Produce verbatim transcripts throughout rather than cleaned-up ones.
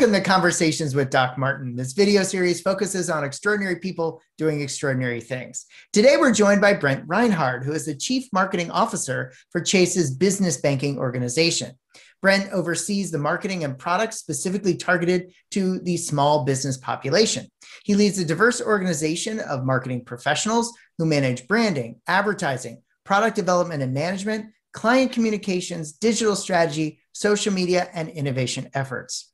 Welcome to Conversations with Doc Martin. This video series focuses on extraordinary people doing extraordinary things. Today, we're joined by Brent Reinhard, who is the Chief Marketing Officer for Chase's business banking organization. Brent oversees the marketing and products specifically targeted to the small business population. He leads a diverse organization of marketing professionals who manage branding, advertising, product development and management, client communications, digital strategy, social media, and innovation efforts.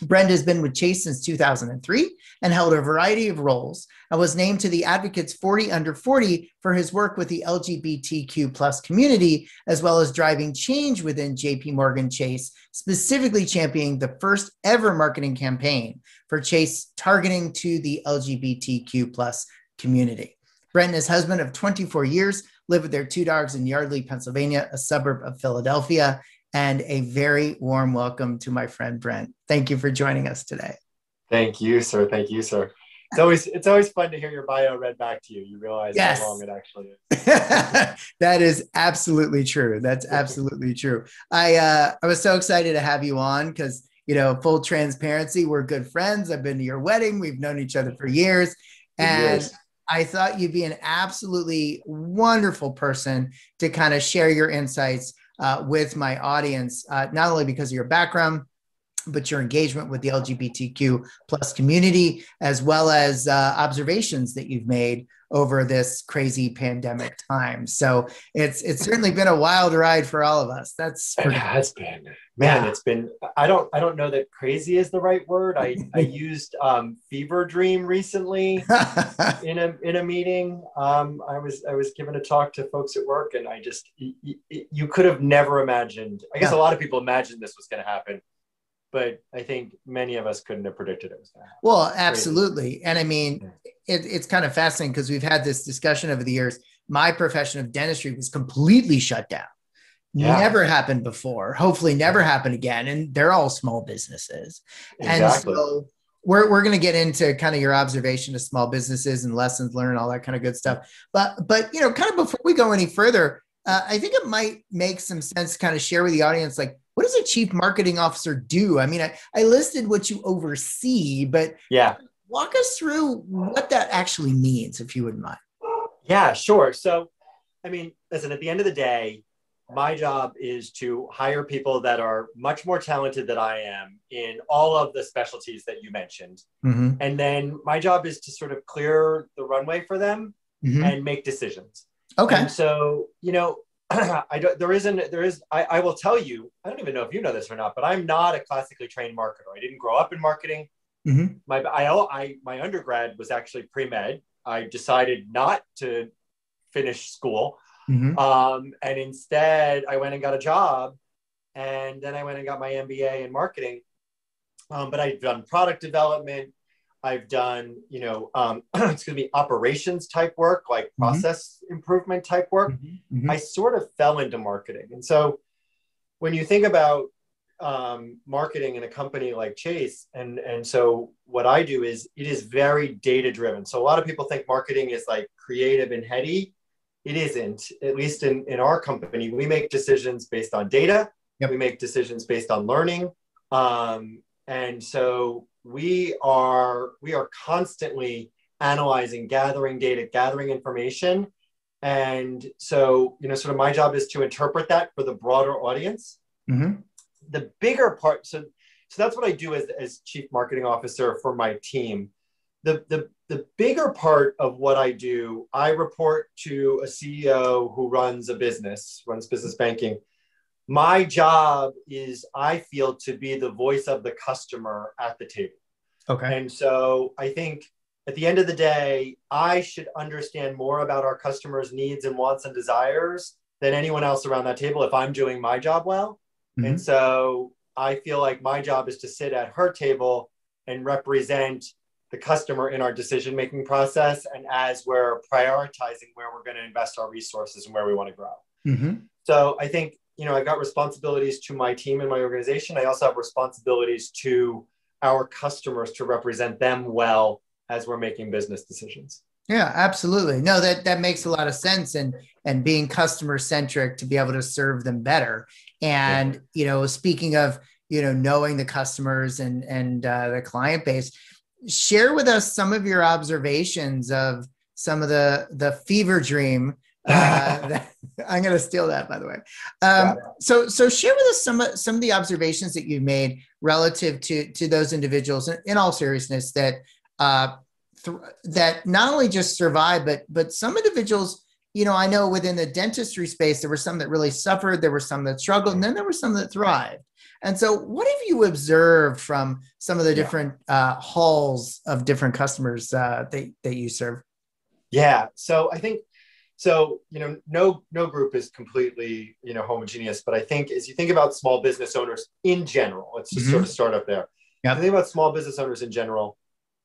Brent has been with Chase since two thousand three and held a variety of roles and was named to the Advocate's forty under forty for his work with the L G B T Q plus community, as well as driving change within JPMorgan Chase, specifically championing the first ever marketing campaign for Chase targeting to the L G B T Q plus community. Brent and his husband of twenty-four years live with their two dogs in Yardley, Pennsylvania, a suburb of Philadelphia. And a very warm welcome to my friend, Brent. Thank you for joining us today. Thank you, sir. Thank you, sir. It's always, it's always fun to hear your bio read back to you. You realize yes. how long it actually is. That is absolutely true. That's absolutely true. I, uh, I was so excited to have you on because, you know, full transparency, we're good friends. I've been to your wedding. We've known each other for years. And years. I thought you'd be an absolutely wonderful person to kind of share your insights Uh, with my audience, uh, not only because of your background, but your engagement with the L G B T Q plus community, as well as uh, observations that you've made over this crazy pandemic time. So it's it's certainly been a wild ride for all of us. That's it has been, man. Yeah. It's been. I don't I don't know that crazy is the right word. I I used um, fever dream recently in a in a meeting. Um, I was I was given a talk to folks at work, and I just y- y- you could have never imagined. I guess yeah. a lot of people imagined this was going to happen. But I think many of us couldn't have predicted it was going to happen. Well, absolutely. And I mean, it, it's kind of fascinating because we've had this discussion over the years. My profession of dentistry was completely shut down. Yeah. Never happened before. Hopefully never happened again. And they're all small businesses. Exactly. And so we're, we're going to get into kind of your observation of small businesses and lessons learned, all that kind of good stuff. But, but you know, kind of before we go any further, uh, I think it might make some sense to kind of share with the audience, like, what does a chief marketing officer do? I mean, I, I listed what you oversee, but yeah, walk us through what that actually means, if you wouldn't mind. Yeah, sure. So, I mean, listen, at the end of the day, my job is to hire people that are much more talented than I am in all of the specialties that you mentioned. Mm-hmm. And then my job is to sort of clear the runway for them mm-hmm. and make decisions. Okay. And so, you know, I don't, there isn't, there is, I, I will tell you, I don't even know if you know this or not, but I'm not a classically trained marketer. I didn't grow up in marketing. Mm-hmm. My, I, I, my undergrad was actually pre-med. I decided not to finish school. Mm-hmm. Um, and instead I went and got a job and then I went and got my M B A in marketing. Um, but I've done product development. I've done, you know, um, excuse me, operations type work, like mm-hmm. process improvement type work. Mm-hmm. Mm-hmm. I sort of fell into marketing. And so when you think about um, marketing in a company like Chase, and, and so what I do is it is very data driven. So a lot of people think marketing is like creative and heady. It isn't, at least in, in our company. We make decisions based on data. Yep. We make decisions based on learning. Um, and so We are we are constantly analyzing, gathering data, gathering information. And so, you know, sort of my job is to interpret that for the broader audience. Mm-hmm. The bigger part, so so that's what I do as, as chief marketing officer for my team. The, the, the bigger part of what I do, I report to a C E O who runs a business, runs business banking. My job is, I feel, to be the voice of the customer at the table. Okay. And so I think at the end of the day, I should understand more about our customers' needs and wants and desires than anyone else around that table if I'm doing my job well. Mm-hmm. And so I feel like my job is to sit at her table and represent the customer in our decision-making process and as we're prioritizing where we're going to invest our resources and where we want to grow. Mm-hmm. So I think you know, I've got responsibilities to my team and my organization. I also have responsibilities to our customers to represent them well as we're making business decisions. Yeah, absolutely. No, that, that makes a lot of sense. And, and being customer centric to be able to serve them better. And, yeah. you know, speaking of, you know, knowing the customers and, and uh, the client base. Share with us some of your observations of some of the, the fever dream. Uh, that, I'm going to steal that, by the way. Um, so, so share with us some of, some of the observations that you've made relative to, to those individuals in, in all seriousness that, uh, th- that not only just survived, but, but some individuals, you know, I know within the dentistry space, there were some that really suffered, there were some that struggled, and then there were some that thrived. And so what have you observed from some of the different uh, halls of different customers uh, that, that you serve? Yeah. So I think, so, you know, no, no group is completely, you know, homogeneous, but I think as you think about small business owners in general, let's just mm-hmm. sort of start up there. Yep. I think about small business owners in general,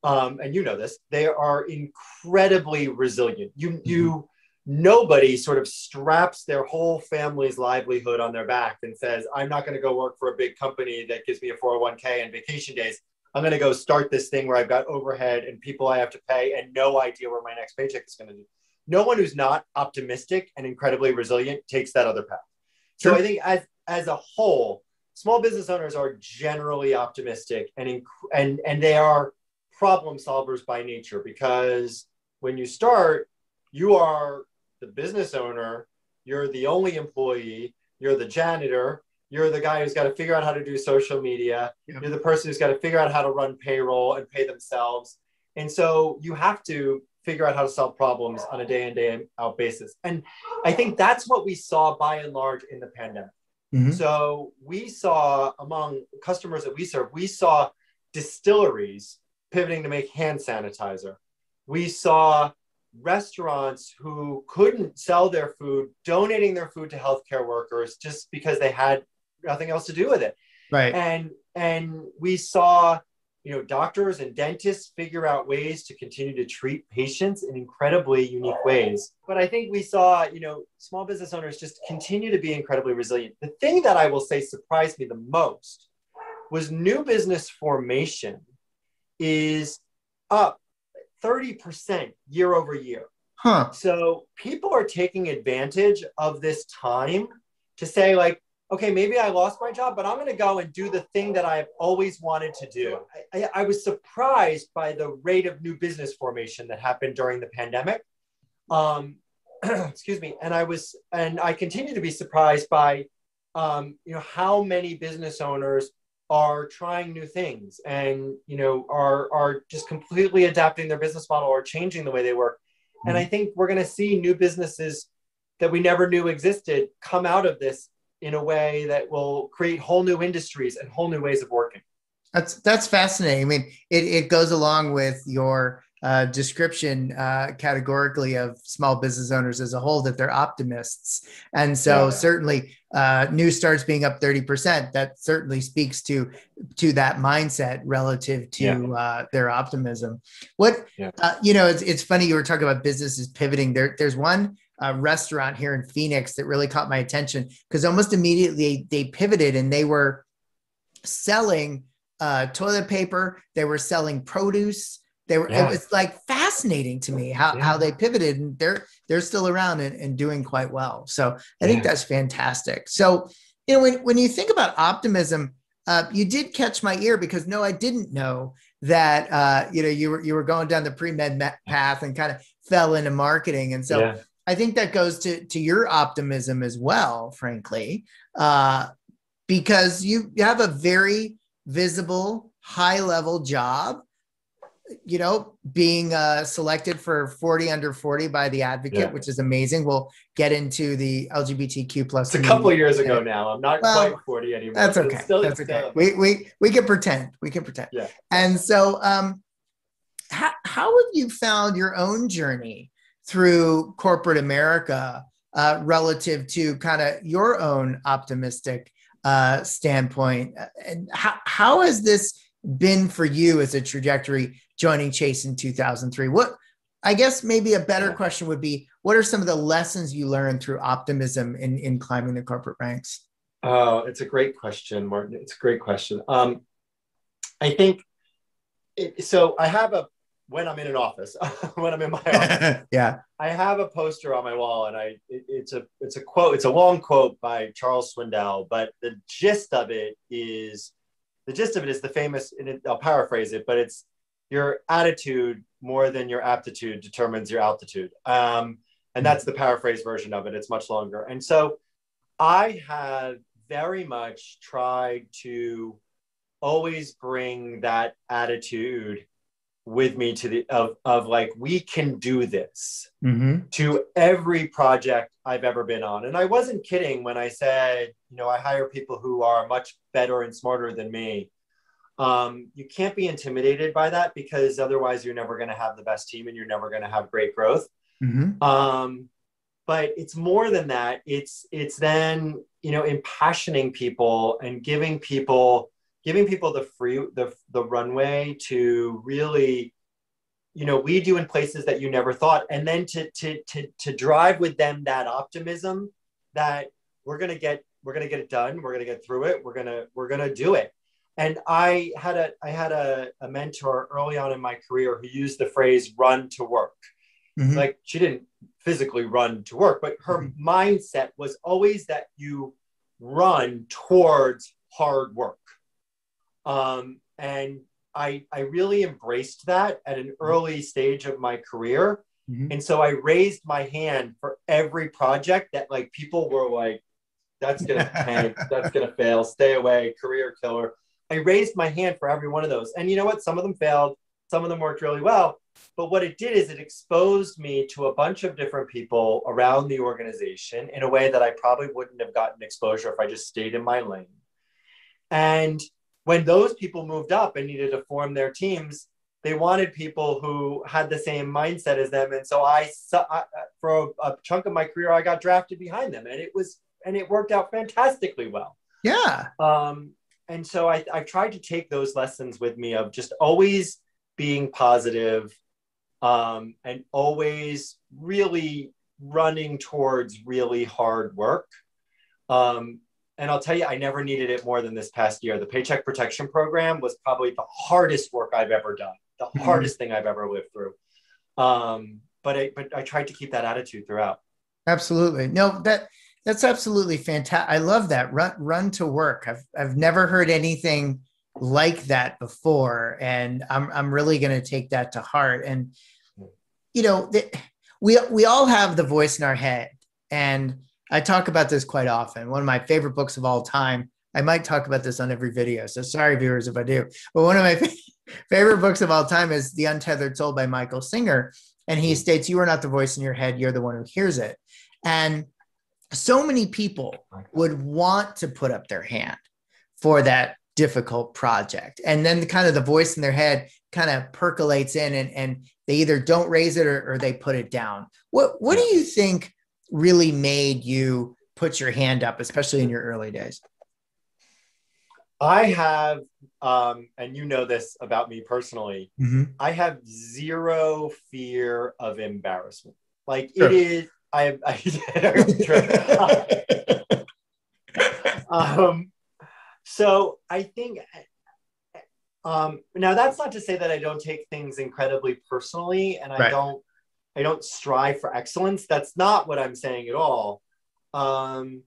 um, and you know this, they are incredibly resilient. You, mm-hmm. you, nobody sort of straps their whole family's livelihood on their back and says, I'm not going to go work for a big company that gives me a four oh one k and vacation days. I'm going to go start this thing where I've got overhead and people I have to pay and no idea where my next paycheck is going to be. No one who's not optimistic and incredibly resilient takes that other path. So sure. I think as, as a whole, small business owners are generally optimistic and, inc- and, and they are problem solvers by nature, because when you start, you are the business owner, you're the only employee, you're the janitor, you're the guy who's got to figure out how to do social media, yep. you're the person who's got to figure out how to run payroll and pay themselves. And so you have to figure out how to solve problems on a day in, day out basis. And I think that's what we saw by and large in the pandemic. Mm-hmm. So we saw among customers that we serve, we saw distilleries pivoting to make hand sanitizer. We saw restaurants who couldn't sell their food, donating their food to healthcare workers just because they had nothing else to do with it. Right. And, and we saw, you know, doctors and dentists figure out ways to continue to treat patients in incredibly unique ways. But I think we saw, you know, small business owners just continue to be incredibly resilient. The thing that I will say surprised me the most was new business formation is up thirty percent year over year. Huh. So people are taking advantage of this time to say, like, okay, maybe I lost my job, but I'm going to go and do the thing that I've always wanted to do. I, I, I was surprised by the rate of new business formation that happened during the pandemic. Um, excuse me. And I was, and I continue to be surprised by, um, you know, how many business owners are trying new things and, you know, are, are just completely adapting their business model or changing the way they work. Mm-hmm. And I think we're going to see new businesses that we never knew existed come out of this in a way that will create whole new industries and whole new ways of working. That's that's fascinating. I mean, it, it goes along with your uh, description uh, categorically of small business owners as a whole, that they're optimists. And so yeah. certainly uh, new starts being up thirty percent, that certainly speaks to to that mindset relative to yeah. uh, their optimism. What, yeah. uh, you know, it's, it's funny, you were talking about businesses pivoting. There, there's one a restaurant here in Phoenix that really caught my attention, because almost immediately they pivoted and they were selling uh, toilet paper. They were selling produce. They were, yeah. It was like fascinating to me how, yeah. how they pivoted, and they're, they're still around and, and doing quite well. So I think yeah. that's fantastic. So, you know, when, when you think about optimism, uh, you did catch my ear, because no, I didn't know that, uh, you know, you were, you were going down the pre-med path and kind of fell into marketing. And so yeah. I think that goes to, to your optimism as well, frankly, uh, because you, you have a very visible, high-level job, you know, being uh, selected for forty under forty by the Advocate, yeah. which is amazing. We'll get into the L G B T Q plus. It's a couple of years ago now. I'm not well, quite forty anymore. That's okay. Still, that's okay. We, we, we can pretend. We can pretend. Yeah. And so um, how, how have you found your own journey through corporate America uh, relative to kind of your own optimistic uh, standpoint? And how, how has this been for you as a trajectory joining Chase in two thousand three? What, I guess maybe a better question would be, what are some of the lessons you learned through optimism in, in climbing the corporate ranks? Oh, it's a great question, Martin. It's a great question. Um, I think, it, so I have a, when I'm in an office, when I'm in my office, yeah, I have a poster on my wall, and I it, it's a it's a quote. It's a long quote by Charles Swindoll, but the gist of it is the gist of it is the famous, and it, I'll paraphrase it, but it's your attitude more than your aptitude determines your altitude. Um, and that's the paraphrase version of it. It's much longer. And so I have very much tried to always bring that attitude with me to the, of, of like, we can do this mm-hmm. to every project I've ever been on. And I wasn't kidding when I said, you know, I hire people who are much better and smarter than me. Um, you can't be intimidated by that, because otherwise you're never going to have the best team and you're never going to have great growth. Mm-hmm. Um, but it's more than that. It's, it's then, you know, impassioning people and giving people giving people the free, the, the runway to really, you know, lead you in places that you never thought. And then to, to, to, to drive with them that optimism that we're going to get, we're going to get it done. We're going to get through it. We're going to, we're going to do it. And I had a, I had a, a mentor early on in my career who used the phrase run to work. Mm-hmm. Like, she didn't physically run to work, but her mm-hmm. mindset was always that you run towards hard work. Um, and I, I really embraced that at an early stage of my career. Mm-hmm. And so I raised my hand for every project that like people were like, that's going to panic, that's going to fail, stay away, career killer. I raised my hand for every one of those. And you know what? Some of them failed. Some of them worked really well. But what it did is it exposed me to a bunch of different people around the organization in a way that I probably wouldn't have gotten exposure if I just stayed in my lane. And when those people moved up and needed to form their teams, they wanted people who had the same mindset as them. And so I, I for a, a chunk of my career, I got drafted behind them, and it was, and it worked out fantastically well. Yeah. Um, and so I, I tried to take those lessons with me of just always being positive, um, and always really running towards really hard work. Um, And I'll tell you, I never needed it more than this past year. The Paycheck Protection Program was probably the hardest work I've ever done, the mm-hmm. hardest thing I've ever lived through. Um, but I, but I tried to keep that attitude throughout. Absolutely. No, that that's absolutely fantastic. I love that. Run, run to work. I've I've never heard anything like that before, and I'm I'm really going to take that to heart. And you know, th- we we all have the voice in our head, and I talk about this quite often. One of my favorite books of all time, I might talk about this on every video, so sorry, viewers, if I do. But one of my favorite books of all time is The Untethered Soul by Michael Singer. And he states, you are not the voice in your head, you're the one who hears it. And so many people would want to put up their hand for that difficult project. And then the kind of the voice in their head kind of percolates in, and, and they either don't raise it or, or they put it down. What, what do you think really made you put your hand up, especially in your early days? I have, um, and you know this about me personally, mm-hmm. I have zero fear of embarrassment. Like sure. it is, I, I um, so I think, um, now that's not to say that I don't take things incredibly personally, and I right. don't, I don't strive for excellence. That's not what I'm saying at all. Um,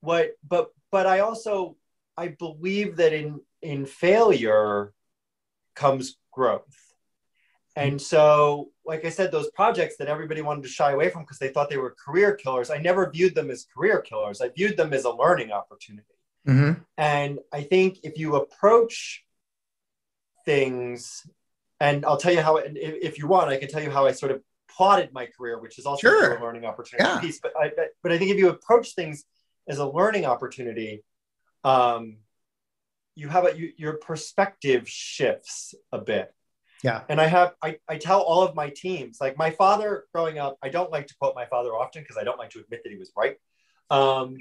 what, but, but I also, I believe that in, in failure comes growth. And so, like I said, those projects that everybody wanted to shy away from because they thought they were career killers, I never viewed them as career killers. I viewed them as a learning opportunity. Mm-hmm. And I think if you approach things, and I'll tell you how, if you want, I can tell you how I sort of plotted my career, which is also sure. a learning opportunity yeah. piece. But I, but I think if you approach things as a learning opportunity, um, you have a, you, your perspective shifts a bit. Yeah. And I have, I, I tell all of my teams, like my father growing up, I don't like to quote my father often because I don't like to admit that he was right. Um,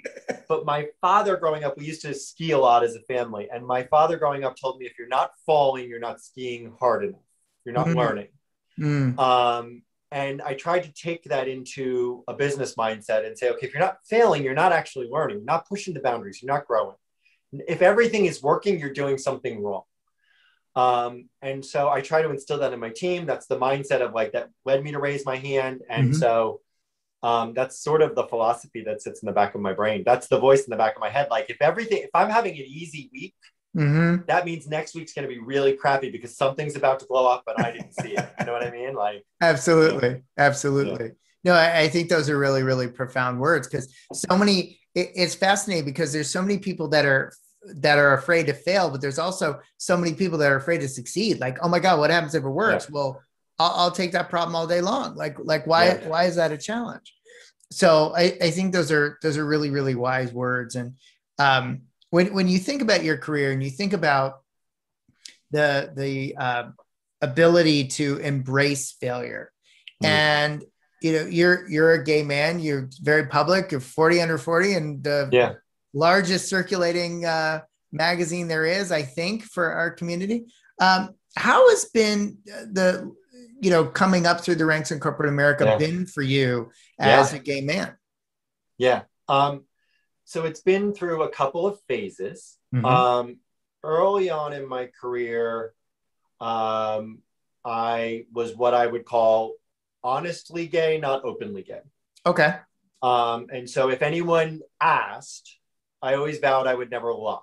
but my father growing up, we used to ski a lot as a family. And my father growing up told me, if you're not falling, you're not skiing hard enough. You're not mm-hmm. learning. Mm. Um, And I tried to take that into a business mindset and say, okay, if you're not failing, you're not actually learning, you're not pushing the boundaries, you're not growing. If everything is working, you're doing something wrong. Um, and so I try to instill that in my team. That's the mindset of like, that led me to raise my hand. And mm-hmm. so um, that's sort of the philosophy that sits in the back of my brain. That's the voice in the back of my head. Like if everything, if I'm having an easy week, Mm-hmm. That means next week's going to be really crappy because something's about to blow up, but I didn't see it. You know what I mean? Like absolutely, yeah. absolutely. Yeah. No, I, I think those are really, really profound words because so many. It, it's fascinating because there's so many people that are that are afraid to fail, but there's also so many people that are afraid to succeed. Like, oh my God, what happens if it works? Yeah. Well, I'll, I'll take that problem all day long. Like, like why yeah. why is that a challenge? So I, I think those are those are really, really wise words. And um, when when you think about your career and you think about the the uh, ability to embrace failure, mm-hmm. and you know you're you're a gay man, you're very public, you're forty under forty, and the yeah. largest circulating uh, magazine there is, I think, for our community. Um, how has been the you know, coming up through the ranks in corporate America yeah. been for you as yeah. a gay man? Yeah. Um, so it's been through a couple of phases. Mm-hmm. Um, early on in my career, um, I was what I would call honestly gay, not openly gay. Okay. Um, and so if anyone asked, I always vowed I would never lie.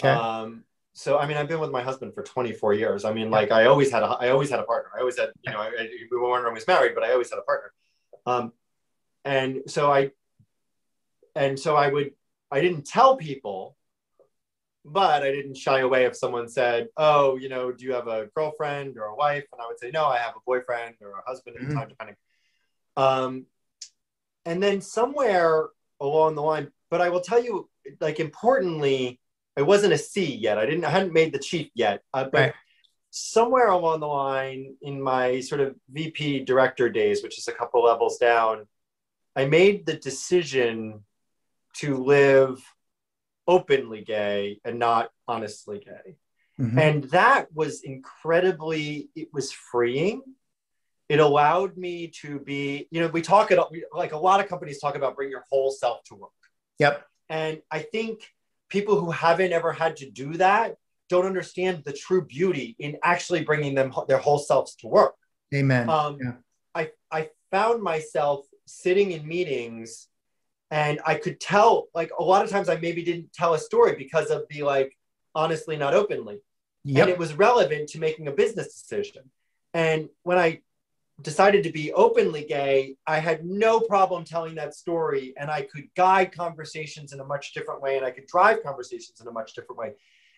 Okay. Um, So, I mean, I've been with my husband for twenty-four years. I mean, like I always had a, I always had a partner. I always had, you know, I, I, we weren't always married, but I always had a partner. Um, and so I, and so I would, I didn't tell people, but I didn't shy away if someone said, oh, you know, do you have a girlfriend or a wife? And I would say, no, I have a boyfriend or a husband at mm-hmm. the time, depending. Um, and then somewhere along the line, but I will tell you, like, importantly, I wasn't a C yet. I didn't, I hadn't made the chief yet, uh, but right. somewhere along the line in my sort of V P director days, which is a couple levels down, I made the decision to live openly gay and not honestly gay. Mm-hmm. And that was incredibly, it was freeing. It allowed me to be, you know, we talk it like a lot of companies talk about bring your whole self to work. Yep. And I think people who haven't ever had to do that don't understand the true beauty in actually bringing them their whole selves to work. Amen. Um, yeah. I, I found myself sitting in meetings and I could tell, like a lot of times I maybe didn't tell a story because of the like, honestly, not openly. Yep. And it was relevant to making a business decision. And when I decided to be openly gay, I had no problem telling that story and I could guide conversations in a much different way and I could drive conversations in a much different way.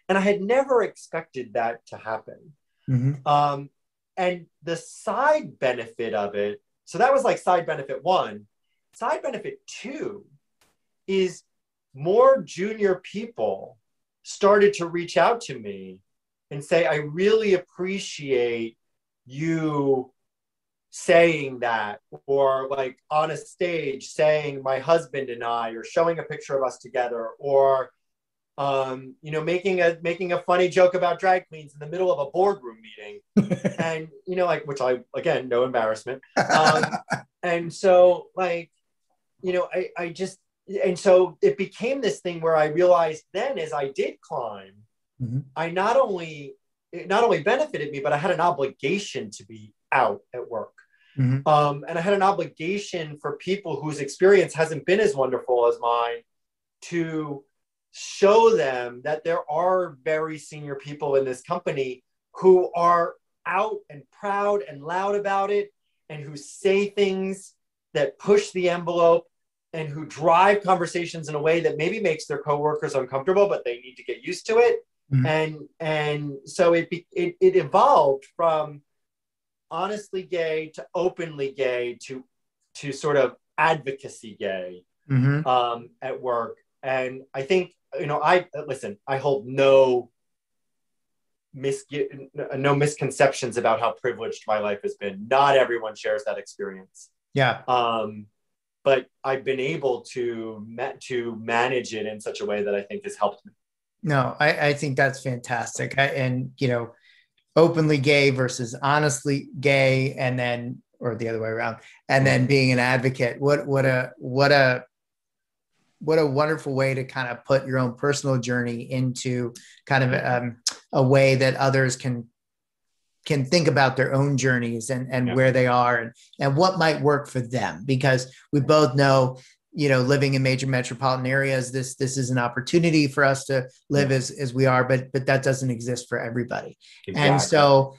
And I had never expected that to happen. Mm-hmm. Um, and the side benefit of it, so that was like side benefit one. Side benefit two is more junior people started to reach out to me and say, I really appreciate you saying that, or like on a stage saying my husband and I, or showing a picture of us together, or um, you know, making a making a funny joke about drag queens in the middle of a boardroom meeting, and you know, like which I again no embarrassment, um, and so like you know, I I just and so it became this thing where I realized then as I did climb, mm-hmm. I not only it not only benefited me, but I had an obligation to be out at work. Mm-hmm. Um, and I had an obligation for people whose experience hasn't been as wonderful as mine to show them that there are very senior people in this company who are out and proud and loud about it and who say things that push the envelope and who drive conversations in a way that maybe makes their coworkers uncomfortable, but they need to get used to it. Mm-hmm. And and so it, it it evolved from honestly gay to openly gay to to sort of advocacy gay mm-hmm. um, at work. And I think, you know, I listen, I hold no mis- no misconceptions about how privileged my life has been. Not everyone shares that experience. Yeah. Um, but I've been able to ma- to manage it in such a way that I think has helped me. No, I, I think that's fantastic. I, and, you know, openly gay versus honestly gay, and then, or the other way around, and then being an advocate. What, what a, what a, what a wonderful way to kind of put your own personal journey into kind of um, a way that others can, can think about their own journeys and, and yeah. where they are and, and what might work for them. Because we both know you know, living in major metropolitan areas, this this is an opportunity for us to live yeah. as as we are, but but that doesn't exist for everybody. Exactly. And so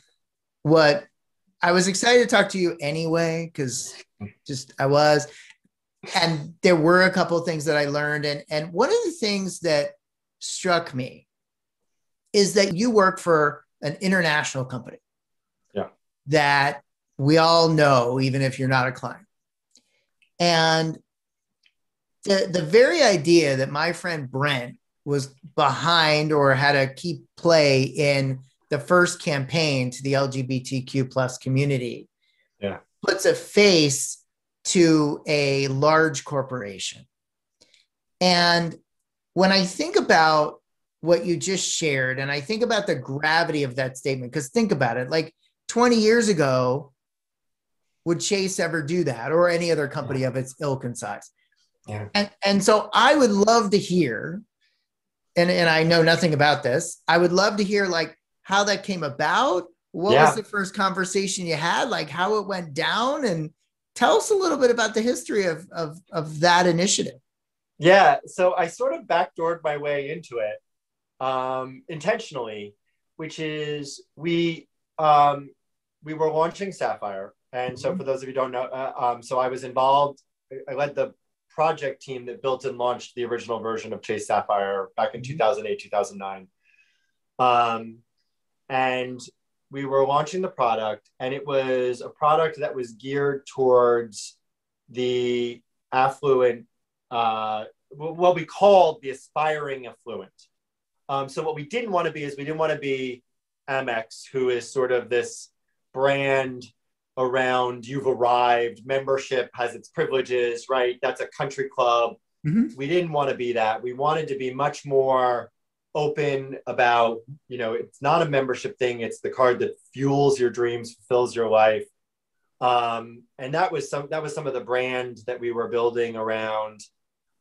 what I was excited to talk to you anyway, because just I was, and there were a couple of things that I learned. And, and one of the things that struck me is that you work for an international company yeah. that we all know, even if you're not a client. And the, the very idea that my friend Brent was behind or had a key play in the first campaign to the L G B T Q plus community yeah. puts a face to a large corporation. And when I think about what you just shared, and I think about the gravity of that statement, because think about it, like twenty years ago, would Chase ever do that, or any other company yeah. of its ilk and size? Yeah. And, and so I would love to hear, and, and I know nothing about this, I would love to hear like, how that came about, what yeah. was the first conversation you had, like how it went down, and tell us a little bit about the history of, of, of that initiative. Yeah, so I sort of backdoored my way into it um, intentionally, which is we um, we were launching Sapphire. And mm-hmm. so for those of you who don't know, uh, um, so I was involved, I led the project team that built and launched the original version of Chase Sapphire back in mm-hmm. two thousand eight, two thousand nine. Um, And we were launching the product, and it was a product that was geared towards the affluent, uh, what we called the aspiring affluent. Um, so what we didn't want to be is we didn't want to be Amex, who is sort of this brand around you've arrived, membership has its privileges, right? That's a country club. Mm-hmm. We didn't want to be that. We wanted to be much more open about, you know, it's not a membership thing. It's the card that fuels your dreams, fulfills your life. Um, and that was some, that was some of the brand that we were building around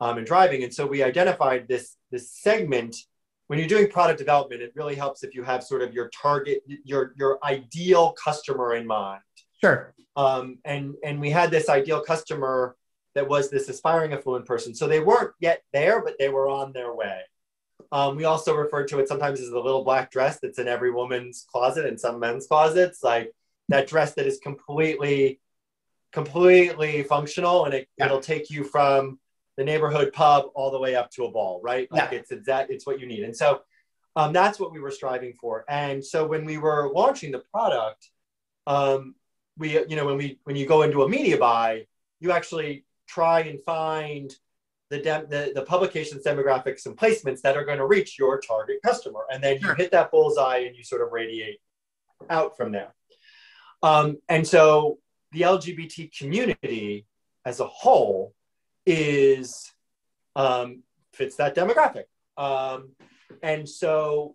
um, and driving. And so we identified this, this segment. When you're doing product development, it really helps if you have sort of your target, your, your ideal customer in mind. Sure. Um, and, and we had this ideal customer that was this aspiring affluent person. So they weren't yet there, but they were on their way. Um, we also refer to it sometimes as the little black dress that's in every woman's closet and some men's closets, like that dress that is completely, completely functional, and it, yeah. it'll take you from the neighborhood pub all the way up to a ball, right? Like yeah. it's exact, it's what you need. And so um, that's what we were striving for. And so when we were launching the product, um, we, you know, when we, when you go into a media buy, you actually try and find The, de- the the publications, demographics, and placements that are going to reach your target customer. And then you hit that bullseye and you sort of radiate out from there. Um, and so the L G B T community as a whole is, um, fits that demographic. Um, and so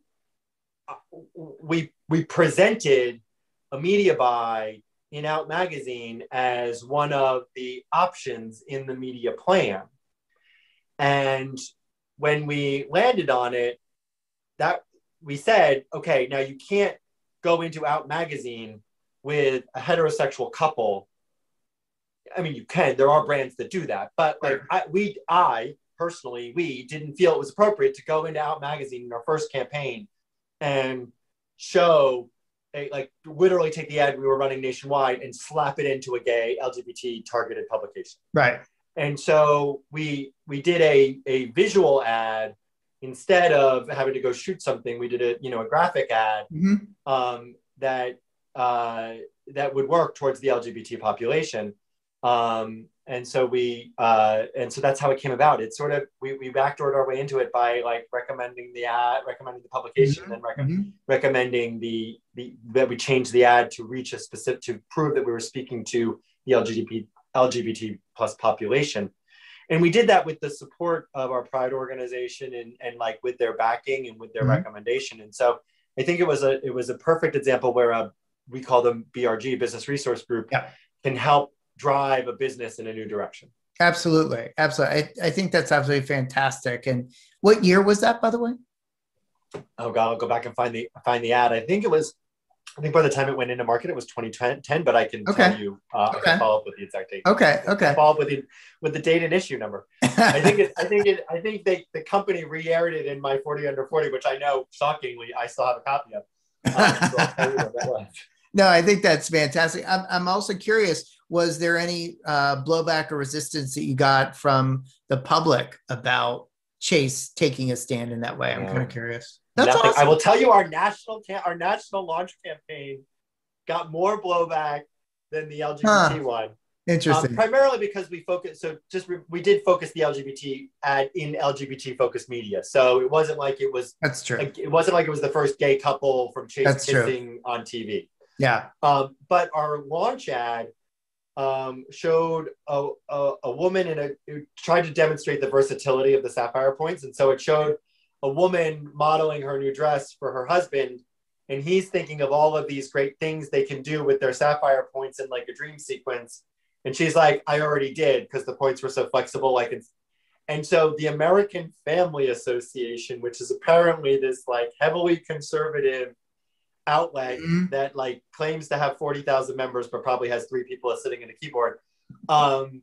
we, we presented a media buy in Out Magazine as one of the options in the media plan. And when we landed on it, that we said, okay, now you can't go into Out Magazine with a heterosexual couple. I mean, you can, there are brands that do that, but like I, we, I personally, we didn't feel it was appropriate to go into Out Magazine in our first campaign and show a, like literally take the ad we were running nationwide and slap it into a gay L G B T targeted publication. Right. And so we we did a, a visual ad instead of having to go shoot something. We did a you know a graphic ad mm-hmm. um, that uh, that would work towards the L G B T population. Um, and so we uh, and so that's how it came about. It's sort of we we backdoored our way into it by like recommending the ad, recommending the publication, mm-hmm. and rec- mm-hmm. recommending the the that we change the ad to reach a specific to prove that we were speaking to the L G B T L G B T plus population. And we did that with the support of our Pride organization and, and like with their backing and with their mm-hmm. recommendation. And so I think it was a, it was a perfect example where a, we call them B R G, business resource group, yeah. can help drive a business in a new direction. Absolutely. Absolutely. I, I think that's absolutely fantastic. And what year was that, by the way? Oh God, I'll go back and find the, find the ad. I think it was I think by the time it went into market, it was twenty ten, but I can okay. tell you, uh, okay. I can follow up with the exact date. Okay. Okay. Follow up with the, with the date and issue number. I think it, I think it, I think they, the company re-aired it in my forty under forty, which I know shockingly, I still have a copy of. Um, so I'll tell you what that was. No, I think that's fantastic. I'm, I'm also curious, was there any uh, blowback or resistance that you got from the public about Chase taking a stand in that way? I'm yeah. kind of curious. That's Nothing. Awesome. I will tell you, our national cam- our national launch campaign got more blowback than the L G B T huh. one. Interesting. Um, primarily because we focus. So just re- we did focus the L G B T ad in L G B T focused media. So it wasn't like it was. That's true. Like, it wasn't like it was the first gay couple from Chase That's kissing true. on T V. Yeah. Um, but our launch ad um, showed a, a a woman in a who tried to demonstrate the versatility of the Sapphire points, and so it showed a woman modeling her new dress for her husband, and he's thinking of all of these great things they can do with their sapphire points in like a dream sequence. And she's like, I already did, because the points were so flexible. Like, it's... And so the American Family Association, which is apparently this like heavily conservative outlet mm-hmm. that like claims to have forty thousand members, but probably has three people sitting at a keyboard. Um,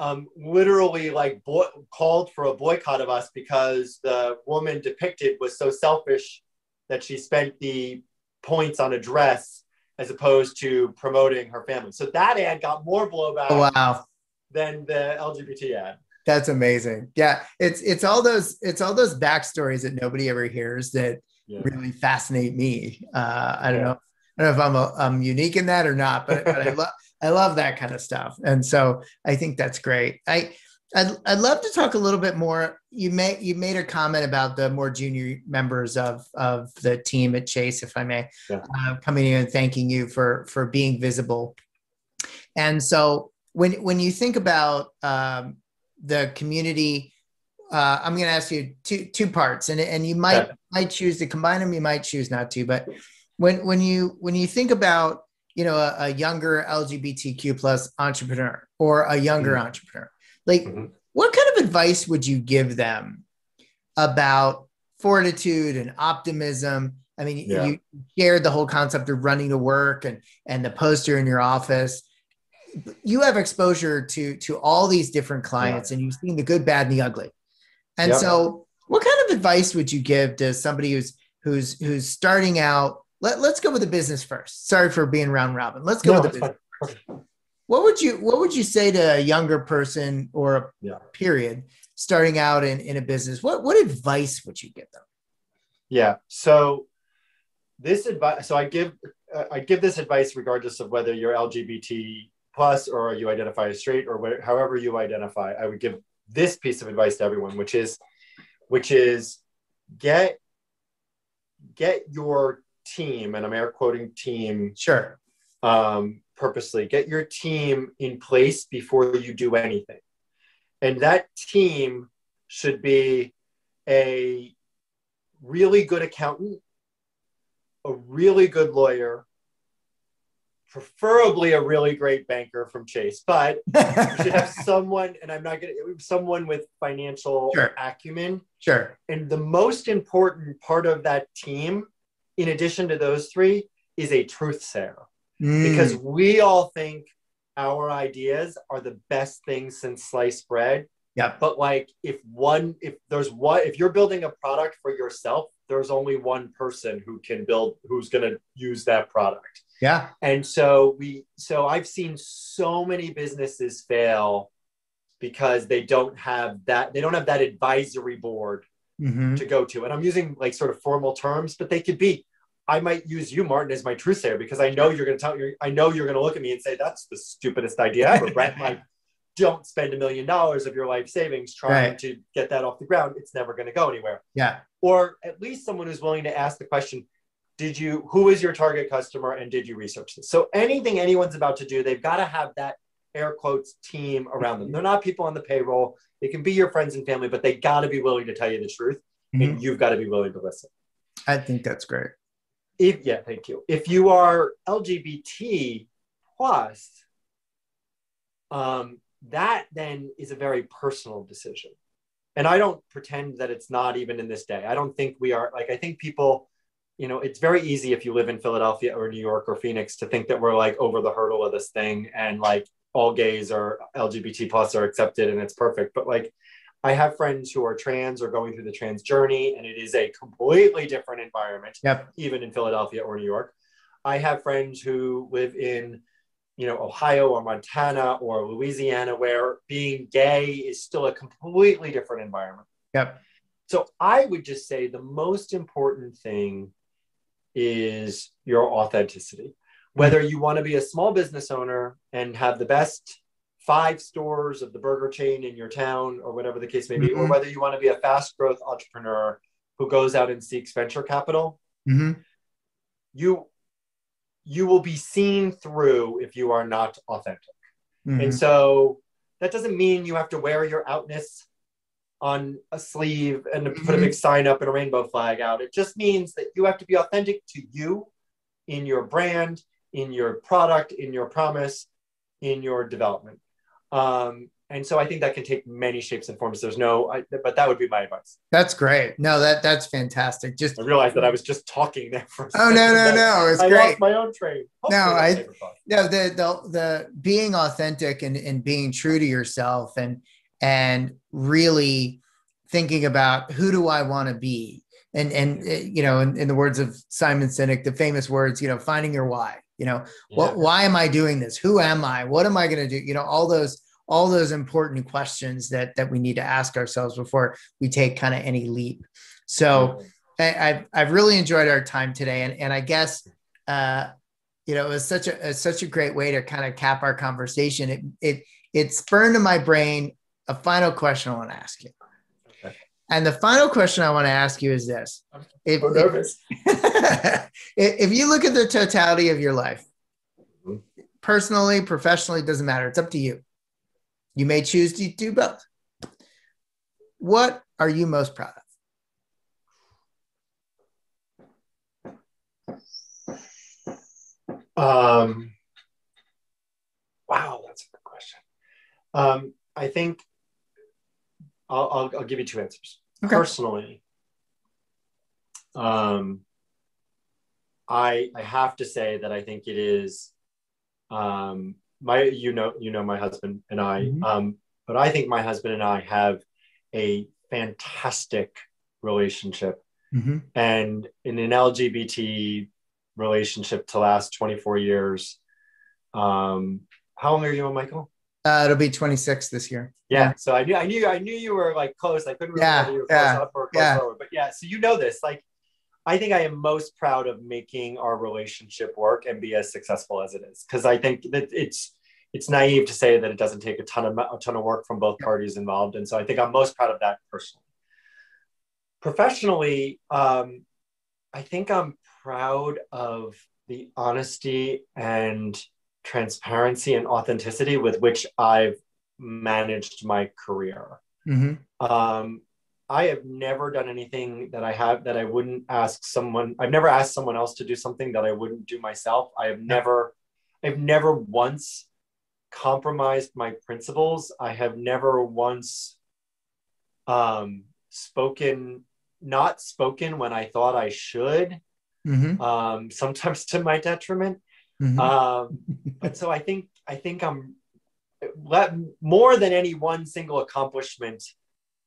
Um, literally like boy- called for a boycott of us because the woman depicted was so selfish that she spent the points on a dress as opposed to promoting her family. So that ad got more blowback oh, wow. than the L G B T ad. That's amazing. Yeah, it's it's all those it's all those backstories that nobody ever hears that yeah. really fascinate me. Uh, I don't yeah. know. I don't know if I'm a, I'm unique in that or not, but, but I love. I love that kind of stuff. And so I think that's great. I, I'd, I'd love to talk a little bit more. You made, you made a comment about the more junior members of, of the team at Chase, if I may, yeah. uh, coming in and thanking you for, for being visible. And so when, when you think about um, the community, uh, I'm going to ask you two, two parts, and, and you might, yeah. might choose to combine them. You might choose not to, but when, when you, when you think about, you know, a, a younger L G B T Q plus entrepreneur or a younger mm-hmm. entrepreneur, like mm-hmm. what kind of advice would you give them about fortitude and optimism? I mean, yeah. you shared the whole concept of running to work and, and the poster in your office. You have exposure to, to all these different clients yeah. and you've seen the good, bad, and the ugly. And yep. so what kind of advice would you give to somebody who's, who's, who's starting out? Let, let's go with the business first. Sorry for being round robin. Let's go no, with the business first. What would you, what would you say to a younger person or a yeah. period starting out in, in a business? What, what advice would you give them? Yeah. So this advice, so I give, uh, I give this advice regardless of whether you're L G B T plus or you identify as straight or wh- however you identify. I would give this piece of advice to everyone, which is, which is get, get your team, and I'm air quoting team sure um purposely, get your team in place before you do anything. And that team should be a really good accountant, a really good lawyer, preferably a really great banker from Chase, but you should have someone, and I'm not gonna, someone with financial sure. acumen. Sure. And the most important part of that team, in addition to those three, is a truth serum. Mm. Because we all think our ideas are the best things since sliced bread. Yeah. But like if one, if there's one, if you're building a product for yourself, there's only one person who can build, who's going to use that product. Yeah. And so we, so I've seen so many businesses fail because they don't have that, they don't have that advisory board mm-hmm. to go to. And I'm using like sort of formal terms, but they could be, I might use you, Martin, as my truth sayer, because I know you're going to tell you, I know you're going to look at me and say, that's the stupidest idea ever. Brent, like, don't spend a million dollars of your life savings trying right. to get that off the ground. It's never going to go anywhere. Yeah. Or at least someone who's willing to ask the question, did you, who is your target customer? And did you research this? So anything anyone's about to do, they've got to have that air quotes team around them. They're not people on the payroll. They can be your friends and family, but they got to be willing to tell you the truth. Mm-hmm. And you've got to be willing to listen. I think that's great. If, yeah, thank you. If you are L G B T plus, um, that then is a very personal decision. And I don't pretend that it's not even in this day. I don't think we are, like, I think people, you know, it's very easy if you live in Philadelphia or New York or Phoenix to think that we're like over the hurdle of this thing and like all gays or L G B T plus are accepted and it's perfect. But like, I have friends who are trans or going through the trans journey, and it is a completely different environment, yep. even in Philadelphia or New York. I have friends who live in, you know, Ohio or Montana or Louisiana, where being gay is still a completely different environment. Yep. So I would just say the most important thing is your authenticity. Whether you want to be a small business owner and have the best five stores of the burger chain in your town or whatever the case may be, mm-hmm. or whether you want to be a fast growth entrepreneur who goes out and seeks venture capital, mm-hmm. you, you will be seen through if you are not authentic. Mm-hmm. And so that doesn't mean you have to wear your outness on a sleeve and mm-hmm. put a big sign up and a rainbow flag out. It just means that you have to be authentic to you in your brand, in your product, in your promise, in your development. Um, and so I think that can take many shapes and forms. There's no, I, but that would be my advice. That's great. No, that that's fantastic. Just I realized that I was just talking there for a second. Oh, no, no, no. It's I great. I lost my own train. Hopefully no, I, no, the, the, the being authentic and, and being true to yourself and, and really thinking about who do I want to be? And, and, you know, in, in the words of Simon Sinek, the famous words, you know, finding your why, you know, yeah. what, why am I doing this? Who am I? What am I going to do? You know, all those, all those important questions that, that we need to ask ourselves before we take kind of any leap. So yeah. I, I've, I've really enjoyed our time today. And, and I guess, uh, you know, it was such a, such a great way to kind of cap our conversation. It, it, it spurned in my brain a final question I want to ask you. And the final question I want to ask you is this. If, I'm nervous. If, if you look at the totality of your life, personally, professionally, it doesn't matter. It's up to you. You may choose to do both. What are you most proud of? Um, wow, that's a good question. Um, I think I'll, I'll, I'll give you two answers. Okay. Personally, um, I I have to say that I think it is um, my you know you know my husband and I, mm-hmm. um, but I think my husband and I have a fantastic relationship, mm-hmm. and in an L G B T relationship to last twenty-four years. Um, how long are you on, Michael? Uh, it'll be twenty-six this year. Yeah. yeah. So I knew, I knew, I knew you were like close. I couldn't remember yeah, whether you were close yeah, up or close yeah. forward. But yeah, so you know this. Like, I think I am most proud of making our relationship work and be as successful as it is, because I think that it's it's naive to say that it doesn't take a ton of a ton of work from both parties involved. And so I think I'm most proud of that personally. Professionally, um, I think I'm proud of the honesty and transparency and authenticity with which I've managed my career. Mm-hmm. Um, I have never done anything that I have that I wouldn't ask someone. I've never asked someone else to do something that I wouldn't do myself. I have never, I've never once compromised my principles. I have never once um, spoken, not spoken when I thought I should, mm-hmm. um, sometimes to my detriment. Mm-hmm. Um, but so I think, I think I'm let, more than any one single accomplishment.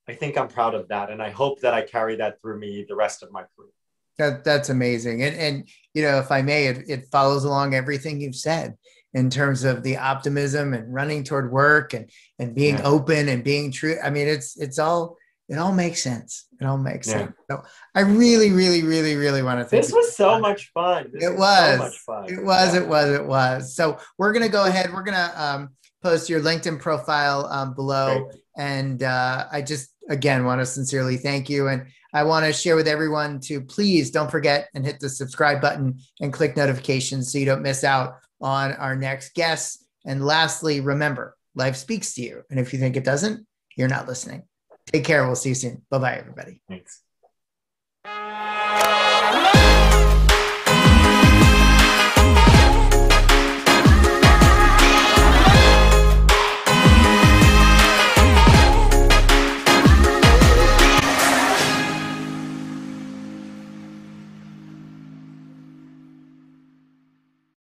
I think I'm proud of that. And I hope that I carry that through me the rest of my career. That that's amazing. And, and, you know, if I may, it, it follows along everything you've said in terms of the optimism and running toward work and, and being yeah. open and being true. I mean, it's, it's all, it all makes sense. It all makes yeah. sense. So I really, really, really, really want to thank you. This was so much fun. It was. So much fun. It was. Yeah. It was. It was. So we're going to go ahead. We're going to um, post your LinkedIn profile um, below. Great. And uh, I just, again, want to sincerely thank you. And I want to share with everyone to please don't forget and hit the subscribe button and click notifications so you don't miss out on our next guests. And lastly, remember, life speaks to you. And if you think it doesn't, you're not listening. Take care. We'll see you soon. Bye-bye, everybody. Thanks.